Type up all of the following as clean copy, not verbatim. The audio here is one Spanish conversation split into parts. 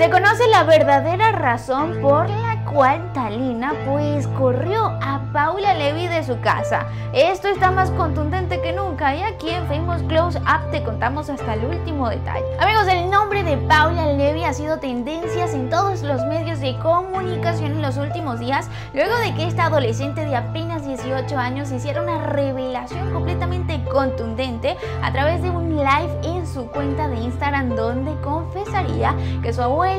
Se conoce la verdadera razón por la cual Talina pues corrió a Paula Levy de su casa. Esto está más contundente que nunca y aquí en Famous Close Up te contamos hasta el último detalle. Amigos, el nombre de Paula Levy ha sido tendencia en todos los medios de comunicación en los últimos días, luego de que esta adolescente de apenas 18 años hiciera una revelación completamente contundente a través de un live en su cuenta de Instagram, donde confesaría que su abuela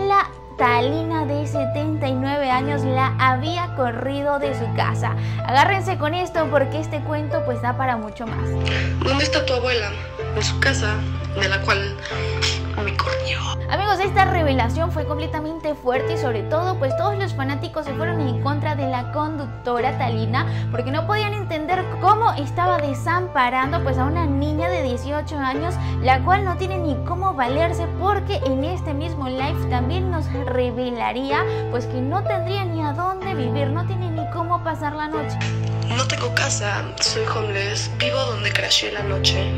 Talina de 79 años la había corrido de su casa. Agárrense con esto porque este cuento pues da para mucho más. ¿Dónde está tu abuela? En su casa, de la cual me corrió. Amigos, esta revelación fue completamente fuerte y sobre todo pues todos los fanáticos se fueron en contra de la conductora Talina porque no podían entender cómo estaba desamparando pues a una niña de 18 años, la cual no tiene ni cómo valerse, porque en este mismo live también nos revelaría pues que no tendría ni a dónde vivir, no tiene ni cómo pasar la noche. No tengo casa, soy homeless, vivo donde crashé la noche.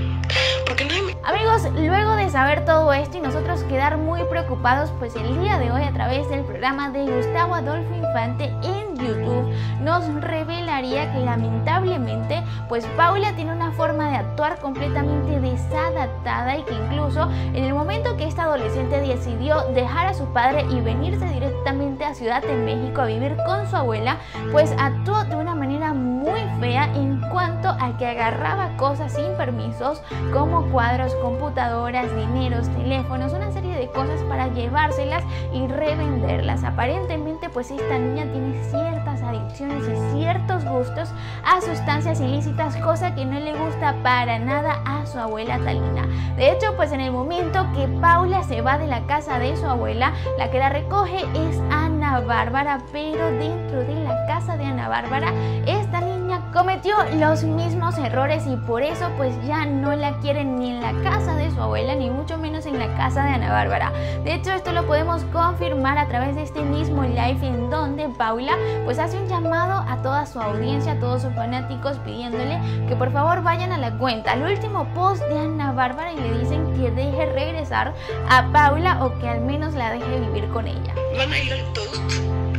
Amigos, luego de saber todo esto y nosotros quedar muy preocupados, pues el día de hoy a través del programa de Gustavo Adolfo Infante en YouTube nos revelaría que lamentablemente pues Paula tiene una forma de actuar completamente desadaptada y que incluso en el momento que esta adolescente decidió dejar a su padre y venirse directamente a Ciudad de México a vivir con su abuela, pues actuó de una manera muy fea en cuanto a que agarraba cosas sin permisos como cuadros, computadoras, dineros, teléfonos, una serie de cosas para llevárselas y revenderlas. Aparentemente pues esta niña tiene ciertas adicciones y ciertos gustos a sustancias ilícitas, cosa que no le gusta para nada a su abuela Talina. De hecho pues en el momento que Paula se va de la casa de su abuela, la que la recoge es Ana Bárbara, pero dentro de la casa de Ana Bárbara esta niña cometió los mismos errores y por eso pues ya no la quieren ni en la casa de su abuela ni mucho menos en la casa de Ana Bárbara. De hecho esto lo podemos confirmar a través de este mismo live en donde Paula pues hace un llamado a toda su audiencia, a todos sus fanáticos, pidiéndole que por favor vayan a la cuenta, al último post de Ana Bárbara, y le dicen que deje regresar a Paula o que al menos la deje vivir con ella. Van a ir al toast,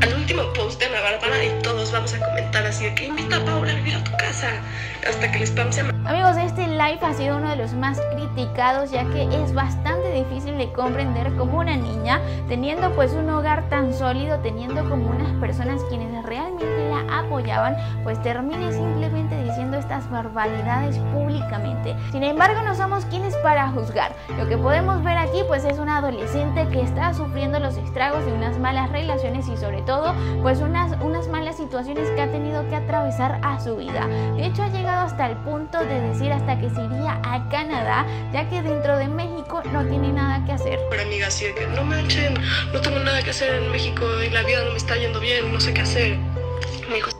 al último post de Ana Bárbara, y todos vamos a comentar así de que invita a Paula a vivir a tu casa hasta que el spam se... Amigos, este live ha sido uno de los más criticados, ya que es bastante difícil de comprender cómo una niña, teniendo pues un hogar tan sólido, teniendo como unas personas quienes realmente la apoyaban, pues termine simplemente diciendo estas barbaridades públicamente. Sin embargo, no somos quienes para juzgar. Lo que podemos ver aquí pues es una adolescente que está sufriendo los estragos de unas malas relaciones y sobre todo pues unas malas situaciones que ha tenido que atravesar a su vida. De hecho ha llegado hasta el punto de decir hasta que se iría a Canadá, ya que dentro de México no tiene nada que hacer. Pero amiga, así de que no manchen, no tengo nada que hacer en México y la vida no me está yendo bien, no sé qué hacer.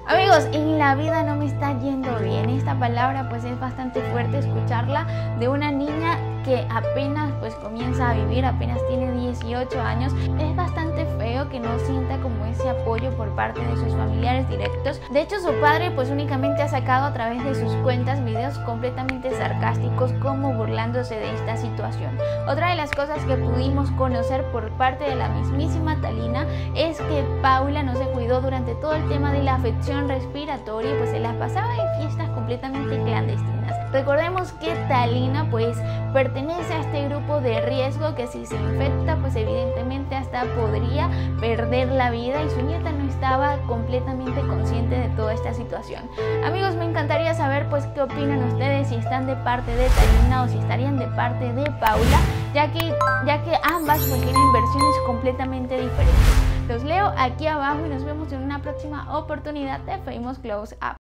Amigos, en la vida no me está yendo bien. Esta palabra pues es bastante fuerte escucharla de una niña que apenas pues comienza a vivir, apenas tiene 18 años. Es bastante feo que no sienta como ese apoyo por parte de sus familiares directos. De hecho su padre pues únicamente ha sacado a través de sus cuentas videos completamente sarcásticos como burlándose de esta situación. Otra de las cosas que pudimos conocer por parte de la mismísima Talina es que Paula no se cuidó durante todo el tema de la afección respiratoria y pues se las pasaba en fiestas completamente clandestinas. Recordemos que Talina pues pertenece a este grupo de riesgo que si se infecta pues evidentemente hasta podría perder la vida, y su nieta no estaba completamente consciente de toda esta situación. Amigos, me encantaría saber pues qué opinan ustedes, si están de parte de Talina o si estarían de parte de Paula, ya que ambas pues tienen versiones completamente diferentes. Los leo aquí abajo y nos vemos en una próxima oportunidad de Famous Close Up.